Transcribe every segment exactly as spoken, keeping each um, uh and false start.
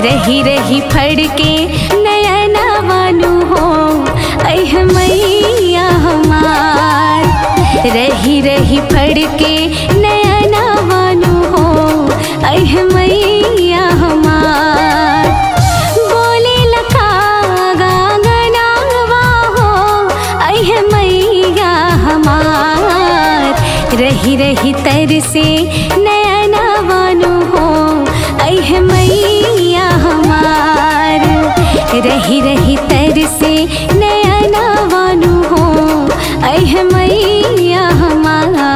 रही रही फड़के नयना वानू हो ऐह मैया हमार, रही रही फड़के नयना वानू हो ऐह मैया हमार। बोले लखा गांगना हो ऐह मैया हमार, रही रही तर से नयना वानू हो ऐह मैया हमार, रही रही तर से नयना वानू हो ऐह मैया हमार।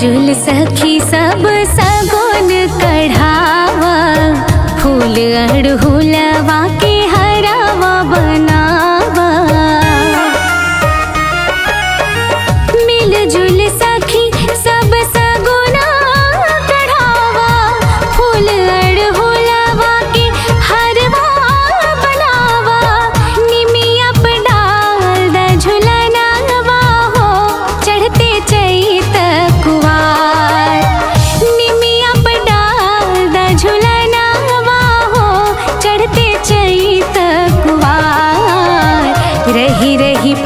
जुल सखी सब सगुन कढ़ावा, फूल अड़हुलवा के हरावा बनावा। मिल जुल सखी सब सगुन कढ़ावा, फूल अड़हुलवा के हरवा बनावा। निमिया पर डाल दा झुलनावा हो चढ़ते चैत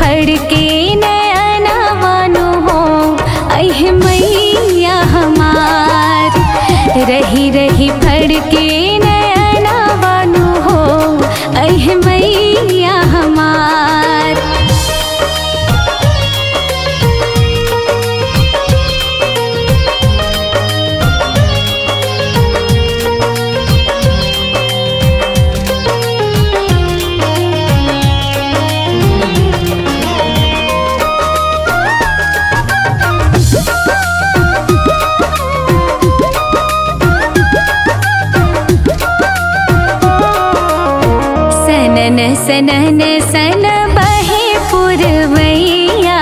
फड़के नयना वानू हो ऐह मैया हमार, रही रही फड़के नयना वानू हो ऐह मैया हमार। सनन सन बहे पुरवैया,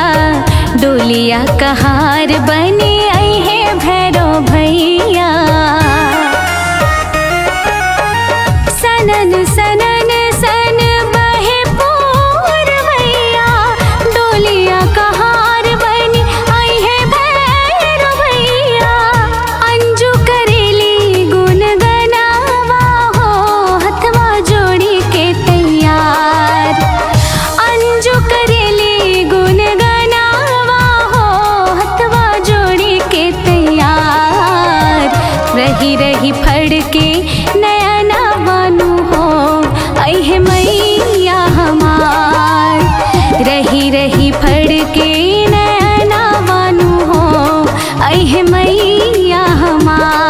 डोलिया कहार बने ऐहे भैरो भैया। सनन सनन सन बहे पुरवैया, डोलिया कहार बने ऐहे भैरो भैया। अंजू करेली गुन गनावा हो हथवा जोड़ी के रही रही फड़के नयना वानू हो ऐह मैया हमार, रही रही फड़के नयना वानू हो ऐह मैया हमार।